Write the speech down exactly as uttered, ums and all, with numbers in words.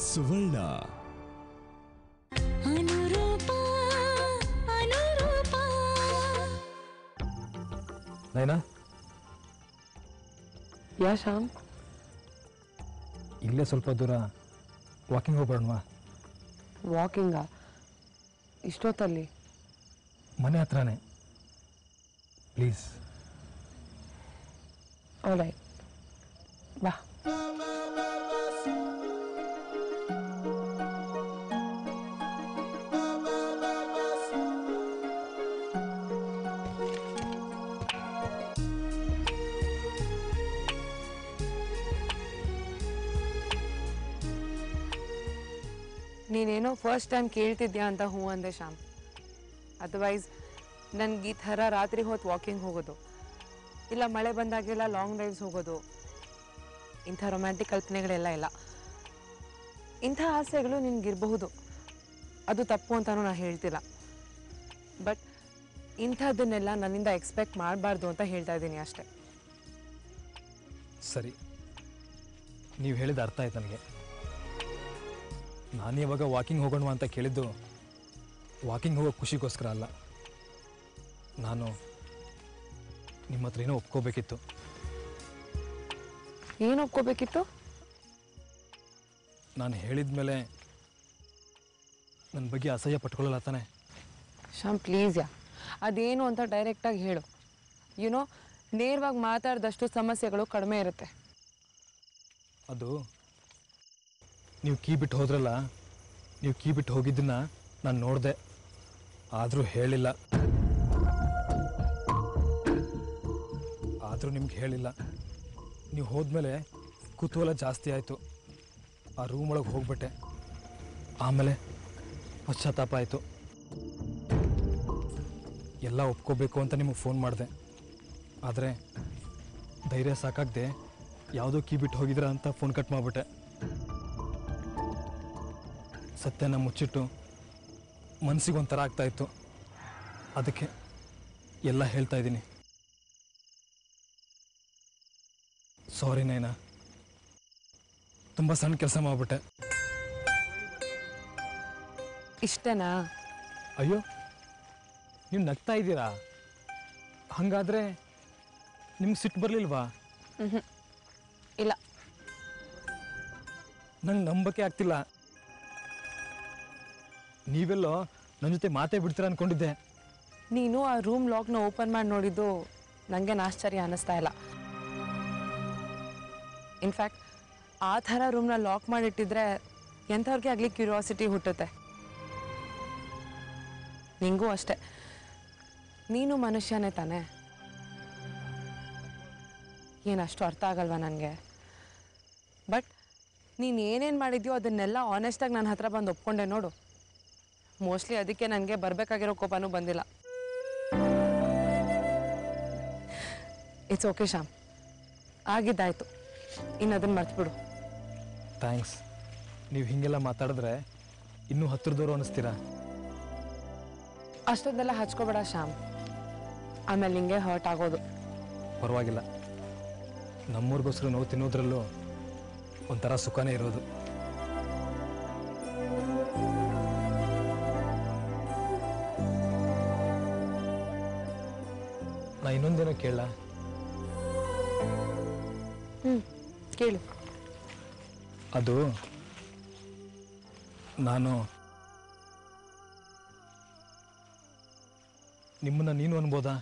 सुवर्ण अनुरूपा अनुरूपा नैना या श्याम इल्ले स्वल्प दूर वाकिंग होगोणवा वाकिंगा इष्टोत्तल्ली मने हत्रने प्लीज ऑलराइट बा नीनेनो फर्स्ट टाइम केल्तिद्या अंत हूँ अंदे श्याम अदरवाइज नन्गे थरा रात्रि होत वाकिंग होगोदो इल्ल मळे बंदागेल्ल लांग ड्राइव्स होगोदो इंथ रोम्यांटिक कल्पनेगळेल्ल इल्ल इंथ आसेगळु निनगे इरबहुदु अदु तप्पु अंतानू नानु हेळ्तिल्ल बट इंथदन्नेल्ल नन्निंद एक्सपेक्ट माडबारदु अंत हेळ्ता इदीनि अष्टे सरी नीवु हेळिद अर्थ आय्तु ननगे नानी इवाग वाकिंग होगोणवा अंत केळिद्दु वाकिंग होगो खुशिगोस्कर अल्ल नानु ನಿಮ್ಮ ಹತ್ರ ಏನೋ ಒಪ್ಕೋಬೇಕಿತ್ತು ಏನು ಒಪ್ಕೋಬೇಕಿತ್ತು ನಾನು ಹೇಳಿದ ಮೇಲೆ ನನ್ನ ಬಗ್ಗೆ ಅಸಹ್ಯ ಪಟ್ಕೊಳ್ಳಲ್ಲ ತಾನೆ ಶಾಮ್ ಪ್ಲೀಸ್ ಯಾ ಅದೇನು ಅಂತ ಡೈರೆಕ್ಟ್ ಆಗಿ ಹೇಳು ಯು ನೋ ನೇರವಾಗಿ ಮಾತಾಡಿದಷ್ಟು ಸಮಸ್ಯೆಗಳು ಕಡಿಮೆ ಇರುತ್ತೆ ಅದು ನೀವು ಕೀ ಬಿಟ್ಟು ಹೋದ್ರಲ್ಲ ನೀವು ಕೀ ಬಿಟ್ಟು ಹೋಗಿದ್ದನ್ನ ನಾನು ನೋಡಿದೆ ಆದರೂ ಹೇಳಿಲ್ಲ ಆದರೂ ನಿಮಗೆ ಹೇಳಿಲ್ಲ ನೀವು ಹೋದ ಮೇಲೆ ಕುತೂಹಲ ಜಾಸ್ತಿ ಆಯಿತು ಆ ರೂಮ್ ಒಳಗೆ ಹೋಗ್ಬಿಟ್ಟೆ ಆಮೇಲೆ ಪಶ್ಚಾತ್ತಾಪ ಆಯಿತು ಎಲ್ಲ ಒಪ್ಕೋಬೇಕು ಅಂತ ನಿಮಗೆ ಫೋನ್ ಮಾಡಿದೆ ಆದರೆ ಧೈರ್ಯ ಸಾಕಾಗದೆ ಯಾವುದೋ ಕೀ ಬಿಟ್ಟು ಹೋಗಿದ್ರಾ ಅಂತ ಫೋನ್ ಕಟ್ ಮಾಡಿಬಿಟ್ಟೆ ಸತ್ಯನ ಮುಚ್ಚಿಟ್ಟು ಮನಸ್ಸಿಗೆ ಒಂಥರ ಆಗ್ತಾ ಇತ್ತು ಅದಕ್ಕೆ ಎಲ್ಲ ಹೇಳ್ತಾ ಇದ್ದೀನಿ सॉरी नैना तुम सण केस मिटे इष्टना अयो नहीं नग्ता हंगाद्रे निम्गे सिट्टु बरलिल्वा इल्ल नंगे नंबिके आगतिल्ल नीवेल्लो नन्न जोते माते बिड्तीरा अंद्कोंडिद्दे नीनु आ रूम लॉक ना ओपन माडि नोडिद्दु नंगे आश्चर्य अनिस्ता इल्ल इनफैक्ट आ थर रूम लॉक माडिट्टिद्रे एंथवर्गे आगली क्यूरियासिटी हुट्टुत्ते निंगू अष्टे नीनु मनुष्यने ताने येन अष्टु अर्थ आगल्वा ननगे बट नीनु एनेनु माडिद्यो अदन्नेल्ल आनेस्ट आगि नन्न हत्र बंदु ओप्पिकोंडे नोडु मोस्टली अदक्के ननगे बरबेकागिरो कोपनू बंदिल्ल इट्स ओके श्याम आगिदायितु इन्नदन मर्तबिडु थैंक्स नीवु हिंगेल्ल माताडिद्रे इन्नु हत्रदोर अनिस्तीरा अष्टोंदेल्ल हच्कोबेड श्याम आमेले निंगे हर्ट आगोदु परवागिल्ल नम्मूर्गोस्कर नोवु तिन्नोदरल्लू ओंथर सुखने इरोदु ना इन्नोंदेनो केळ्ळा ಕೇಳು ಅದು ನಾನು ನಿಮ್ಮನ್ನ ನೀನು ಅನ್ಬೋದಾ